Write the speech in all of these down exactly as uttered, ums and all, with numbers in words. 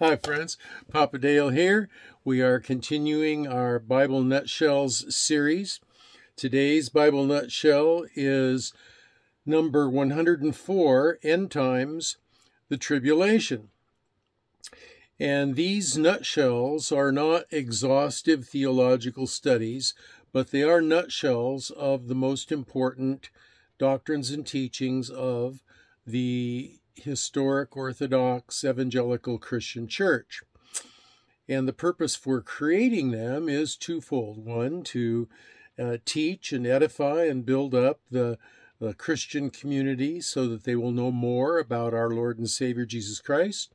Hi friends, Papa Dale here. We are continuing our Bible Nutshells series. Today's Bible Nutshell is number one hundred four, End Times, the Tribulation. And these nutshells are not exhaustive theological studies, but they are nutshells of the most important doctrines and teachings of the historic Orthodox Evangelical Christian Church. And the purpose for creating them is twofold. One, to uh, teach and edify and build up the, the Christian community so that they will know more about our Lord and Savior Jesus Christ.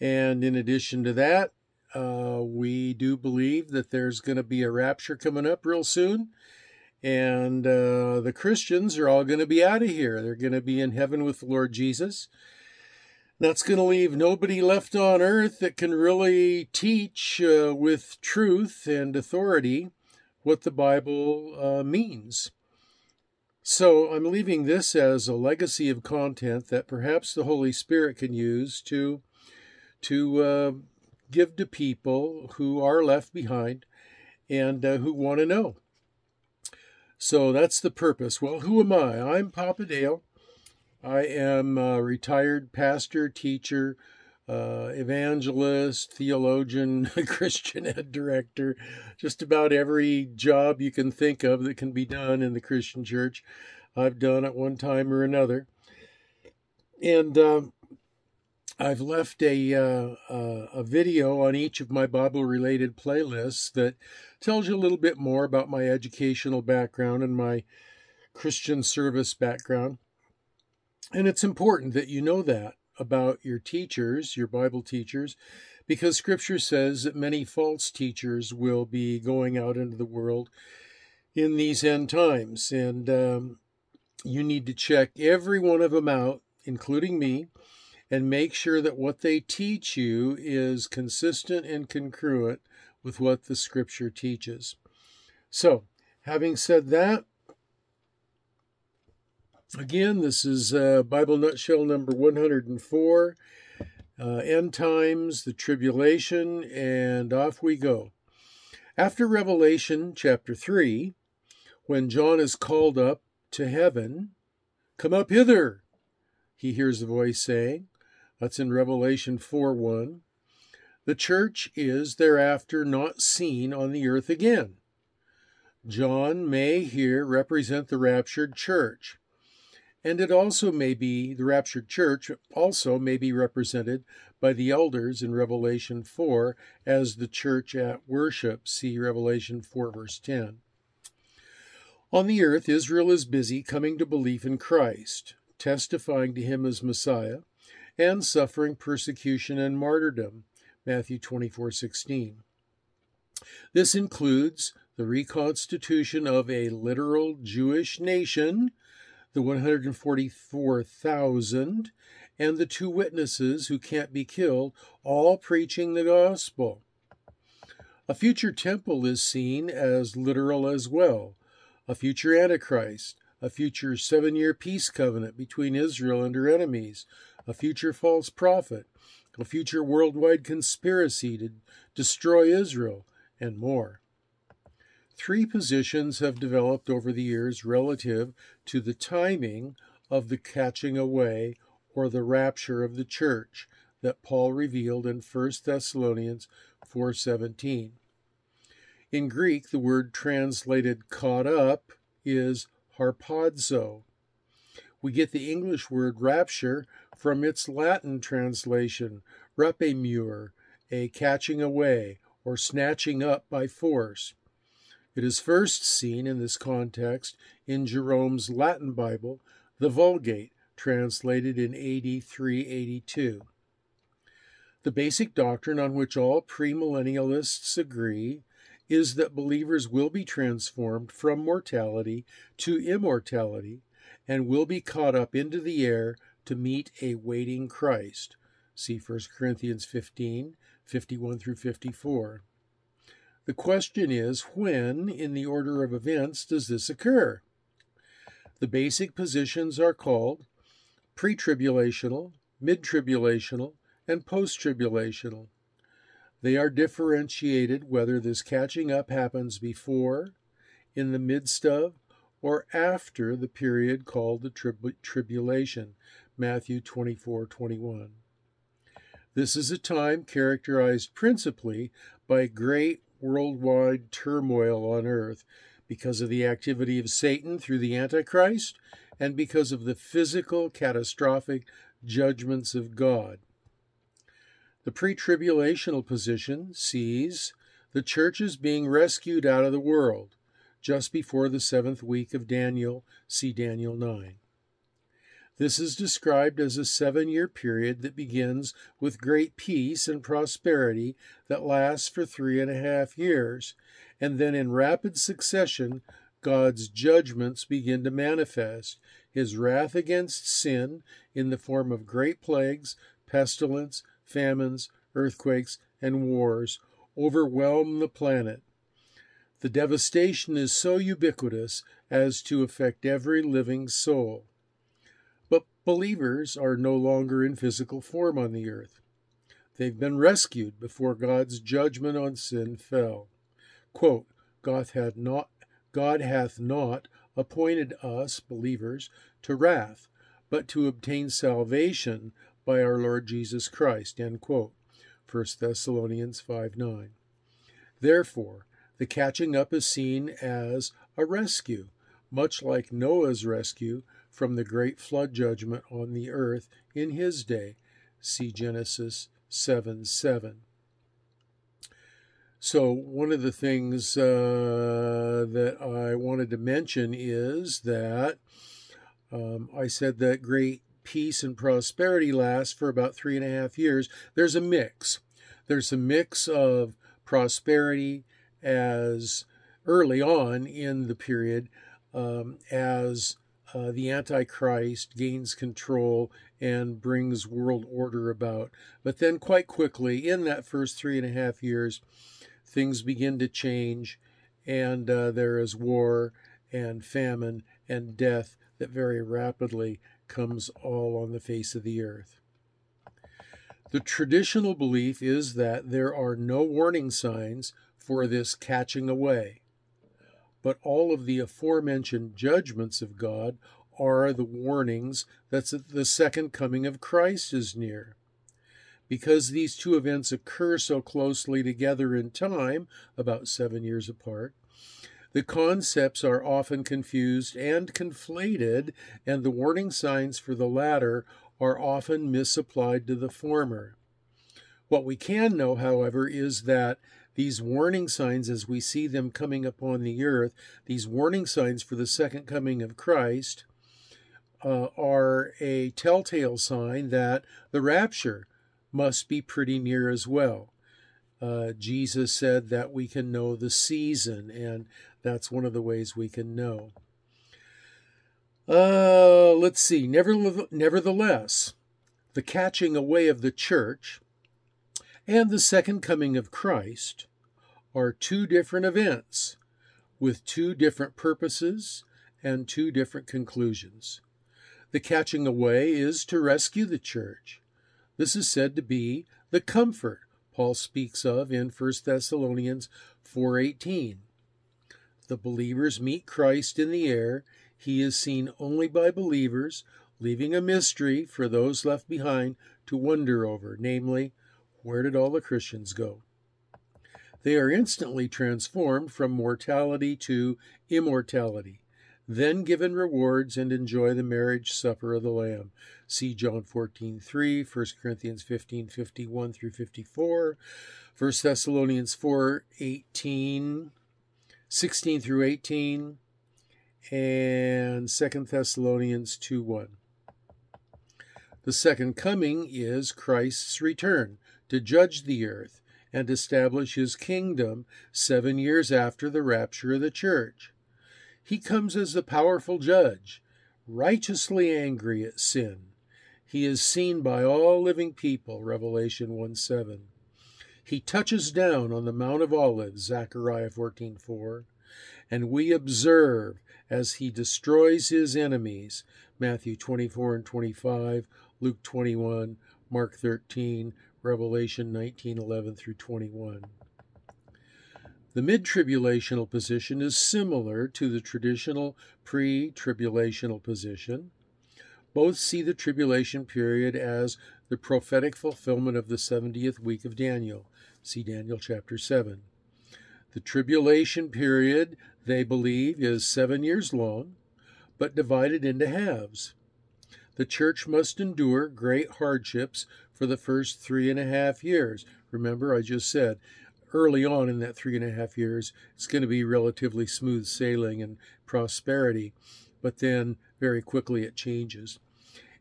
And in addition to that, uh, we do believe that there's going to be a rapture coming up real soon. And uh, the Christians are all going to be out of here. They're going to be in heaven with the Lord Jesus. That's going to leave nobody left on earth that can really teach uh, with truth and authority what the Bible uh, means. So I'm leaving this as a legacy of content that perhaps the Holy Spirit can use to to uh, give to people who are left behind and uh, who want to know. So that's the purpose. Well, who am I? I'm Papa Dale. I am a retired pastor, teacher, uh, evangelist, theologian, Christian ed director, just about every job you can think of that can be done in the Christian church. I've done at one time or another. And uh, I've left a, uh, uh, a video on each of my Bible-related playlists that tells you a little bit more about my educational background and my Christian service background. And it's important that you know that about your teachers, your Bible teachers, because Scripture says that many false teachers will be going out into the world in these end times. And um, you need to check every one of them out, including me, and make sure that what they teach you is consistent and congruent with what the Scripture teaches. So, having said that, again, this is uh, Bible Nutshell number one hundred four, uh, End Times, the Tribulation, and off we go. After Revelation chapter three, when John is called up to heaven, "Come up hither," he hears the voice saying. That's in Revelation four one. The church is thereafter not seen on the earth again. John may here represent the raptured church, and it also may be the raptured church also may be represented by the elders in Revelation four as the church at worship. See Revelation four verse ten. On the earth, Israel is busy coming to belief in Christ, testifying to him as Messiah, and suffering persecution and martyrdom, Matthew twenty-four sixteen. This includes the reconstitution of a literal Jewish nation, the one hundred forty-four thousand, and the two witnesses who can't be killed, all preaching the gospel. A future temple is seen as literal as well, a future Antichrist, a future seven-year peace covenant between Israel and her enemies, a future false prophet, a future worldwide conspiracy to destroy Israel, and more. Three positions have developed over the years relative to the timing of the catching away or the rapture of the church that Paul revealed in First Thessalonians four seventeen. In Greek, the word translated caught up is harpazo. We get the English word rapture from its Latin translation, repemur, a catching away or snatching up by force. It is first seen in this context in Jerome's Latin Bible, the Vulgate, translated in A D three eighty-two. The basic doctrine on which all premillennialists agree is that believers will be transformed from mortality to immortality and will be caught up into the air to meet a waiting Christ. See First Corinthians fifteen, fifty-one through fifty-four. The question is, when in the order of events does this occur? The basic positions are called pre-tribulational, mid-tribulational, and post-tribulational. They are differentiated whether this catching up happens before, in the midst of, or after the period called the trib tribulation, Matthew twenty-four twenty-one. This is a time characterized principally by great worldwide turmoil on earth because of the activity of Satan through the Antichrist and because of the physical catastrophic judgments of God. The pre-tribulational position sees the church as being rescued out of the world just before the seventh week of Daniel, see Daniel nine. This is described as a seven-year period that begins with great peace and prosperity that lasts for three and a half years, and then in rapid succession, God's judgments begin to manifest, his wrath against sin in the form of great plagues, pestilence, famines, earthquakes, and wars overwhelm the planet. The devastation is so ubiquitous as to affect every living soul. But believers are no longer in physical form on the earth. They've been rescued before God's judgment on sin fell. Quote, God hath not, God hath not appointed us, believers, to wrath, but to obtain salvation by our Lord Jesus Christ, end quote, First Thessalonians five nine. Therefore, the catching up is seen as a rescue, much like Noah's rescue from the great flood judgment on the earth in his day, see Genesis seven seven. So one of the things uh, that I wanted to mention is that um, I said that great peace and prosperity lasts for about three and a half years. There's a mix. There's a mix of prosperity as early on in the period um, as uh, the Antichrist gains control and brings world order about. But then quite quickly, in that first three and a half years, things begin to change, and uh, there is war and famine and death that very rapidly comes all on the face of the earth. The traditional belief is that there are no warning signs for this catching away, but all of the aforementioned judgments of God are the warnings that the second coming of Christ is near. Because these two events occur so closely together in time, about seven years apart, the concepts are often confused and conflated, and the warning signs for the latter are often misapplied to the former. What we can know, however, is that these warning signs, as we see them coming upon the earth, these warning signs for the second coming of Christ uh, are a telltale sign that the rapture must be pretty near as well. Uh, Jesus said that we can know the season, and that's one of the ways we can know. Uh, let's see. Nevertheless, the catching away of the church and the second coming of Christ are two different events with two different purposes and two different conclusions. The catching away is to rescue the church. This is said to be the comfort Paul speaks of in First Thessalonians four eighteen. The believers meet Christ in the air. He is seen only by believers, leaving a mystery for those left behind to wonder over, namely, where did all the Christians go? They are instantly transformed from mortality to immortality, then given rewards and enjoy the marriage supper of the Lamb. See John fourteen three, First Corinthians fifteen fifty-one through fifty-four, First Thessalonians four eighteen, sixteen through eighteen, and Second Thessalonians two one. The second coming is Christ's return to judge the earth and establish his kingdom seven years after the rapture of the church. He comes as the powerful judge, righteously angry at sin. He is seen by all living people, Revelation one seven. He touches down on the Mount of Olives, Zechariah fourteen four, and we observe as he destroys his enemies, Matthew twenty-four and twenty-five, Luke twenty-one, Mark thirteen, Revelation nineteen, eleven through twenty-one. The mid-tribulational position is similar to the traditional pre-tribulational position. Both see the tribulation period as the prophetic fulfillment of the seventieth week of Daniel. See Daniel chapter seven. The tribulation period, they believe, is seven years long, but divided into halves. The church must endure great hardships for the first three and a half years. Remember, I just said, early on in that three and a half years, it's going to be relatively smooth sailing and prosperity, but then very quickly it changes.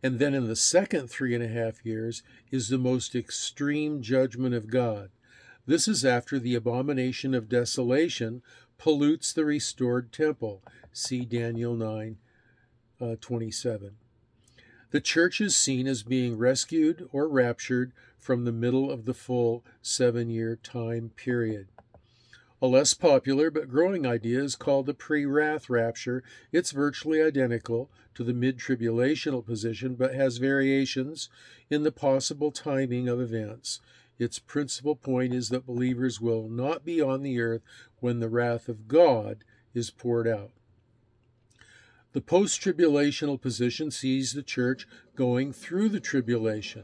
And then in the second three and a half years is the most extreme judgment of God. This is after the abomination of desolation pollutes the restored temple. See Daniel nine, uh, twenty-seven. The church is seen as being rescued or raptured from the middle of the full seven-year time period. A less popular but growing idea is called the pre-wrath rapture. It's virtually identical to the mid-tribulational position, but has variations in the possible timing of events. Its principal point is that believers will not be on the earth when the wrath of God is poured out. The post-tribulational position sees the church going through the tribulation.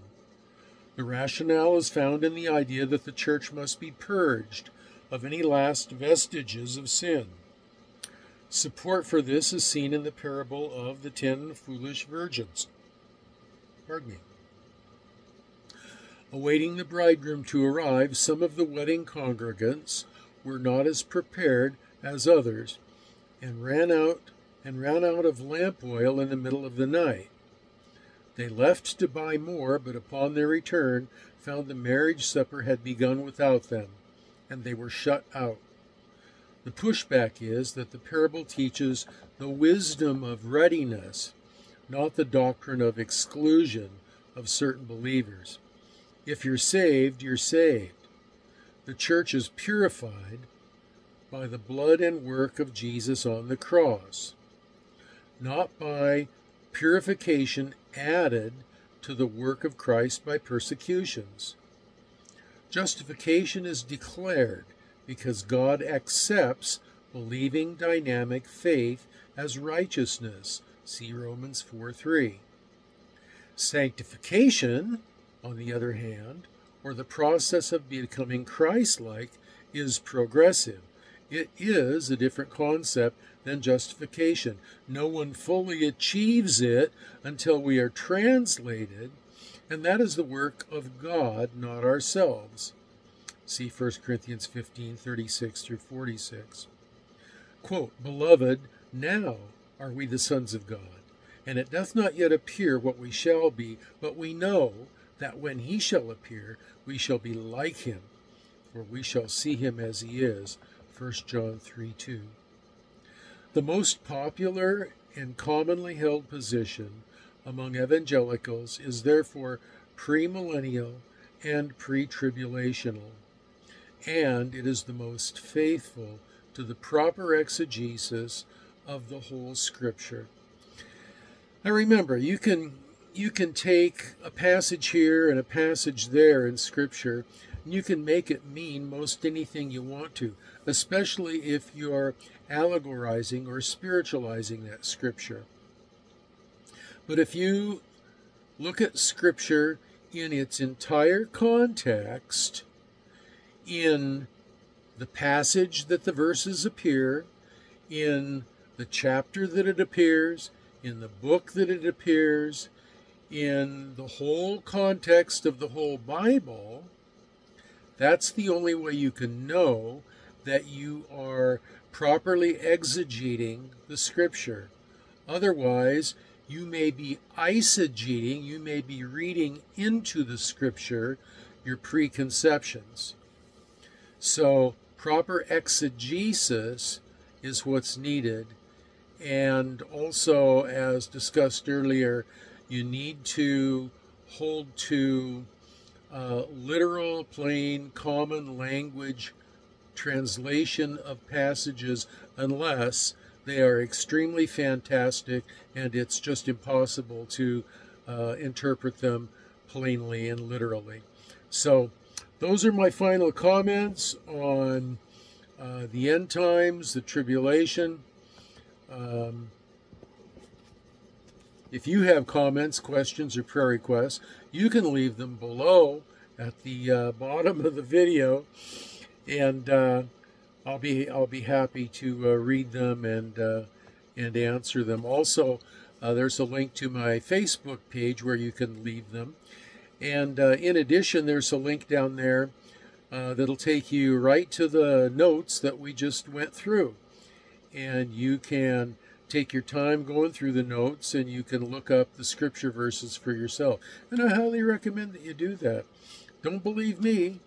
The rationale is found in the idea that the church must be purged of any last vestiges of sin. Support for this is seen in the parable of the ten foolish virgins. Pardon me. Awaiting the bridegroom to arrive, some of the wedding congregants were not as prepared as others and ran out and ran out of lamp oil in the middle of the night. They left to buy more, but upon their return found the marriage supper had begun without them, and they were shut out. The pushback is that the parable teaches the wisdom of readiness, not the doctrine of exclusion of certain believers. If you're saved, you're saved. The church is purified by the blood and work of Jesus on the cross, not by purification added to the work of Christ by persecutions. Justification is declared because God accepts believing dynamic faith as righteousness. See Romans four three. Sanctification, on the other hand, or the process of becoming Christ-like, is progressive. It is a different concept than justification. No one fully achieves it until we are translated, and that is the work of God, not ourselves. See First Corinthians fifteen, thirty-six through forty-six. Quote, Beloved, now are we the sons of God, and it doth not yet appear what we shall be, but we know that when he shall appear, we shall be like him, for we shall see him as he is. First John three two. The most popular and commonly held position among evangelicals is therefore premillennial and pre-tribulational, and it is the most faithful to the proper exegesis of the whole Scripture. Now remember, you can You can take a passage here and a passage there in Scripture, and you can make it mean most anything you want to, especially if you're allegorizing or spiritualizing that Scripture. But if you look at Scripture in its entire context, in the passage that the verses appear, in the chapter that it appears, in the book that it appears, in the whole context of the whole Bible, that's the only way you can know that you are properly exegeting the Scripture. Otherwise, you may be eisegeting, you may be reading into the Scripture your preconceptions. So, proper exegesis is what's needed. And also, as discussed earlier, you need to hold to uh, literal, plain, common language translation of passages unless they are extremely fantastic and it's just impossible to uh, interpret them plainly and literally. So those are my final comments on uh, the end times, the tribulation. Um, if you have comments, questions, or prayer requests, you can leave them below at the uh, bottom of the video, and uh, I'll be I'll be happy to uh, read them and uh, and answer them. Also, uh, there's a link to my Facebook page where you can leave them, and uh, in addition, there's a link down there uh, that'll take you right to the notes that we just went through, and you can take your time going through the notes, and you can look up the scripture verses for yourself. And I highly recommend that you do that. Don't believe me.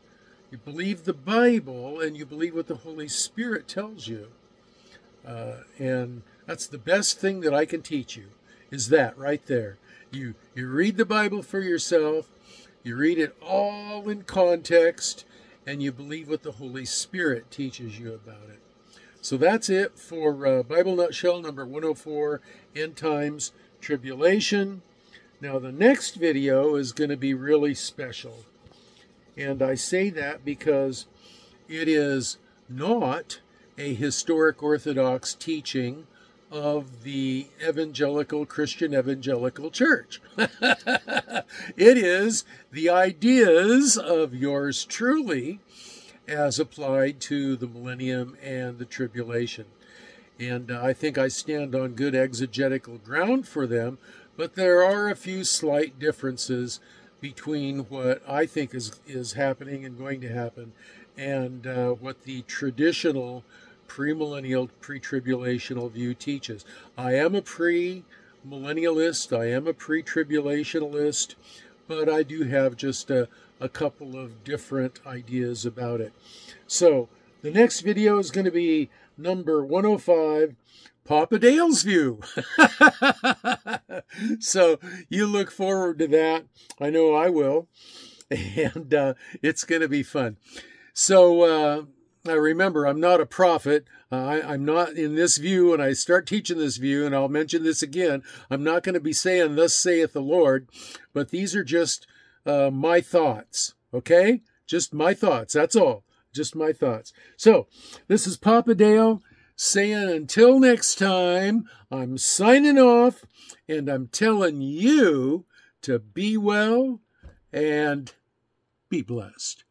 You believe the Bible, and you believe what the Holy Spirit tells you. Uh, and that's the best thing that I can teach you, is that right there. You, you read the Bible for yourself, you read it all in context, and you believe what the Holy Spirit teaches you about it. So that's it for uh, Bible Nutshell number one oh four, End Times, Tribulation. Now the next video is going to be really special. And I say that because it is not a historic Orthodox teaching of the evangelical, Christian evangelical church. It is the ideas of yours truly as applied to the millennium and the tribulation. And I think I stand on good exegetical ground for them, but there are a few slight differences between what I think is, is happening and going to happen and uh, what the traditional premillennial, pre-tribulational view teaches. I am a pre-millennialist, I am a pre-tribulationalist, but I do have just a, a couple of different ideas about it. So the next video is going to be number one oh five, Papa Dale's View. So you look forward to that. I know I will. And uh, it's going to be fun. So uh, now remember, I'm not a prophet. Uh, I, I'm not in this view, and I start teaching this view, and I'll mention this again. I'm not going to be saying, thus saith the Lord, but these are just uh, my thoughts, okay? Just my thoughts, that's all. Just my thoughts. So this is Papa Dale saying until next time, I'm signing off, and I'm telling you to be well and be blessed.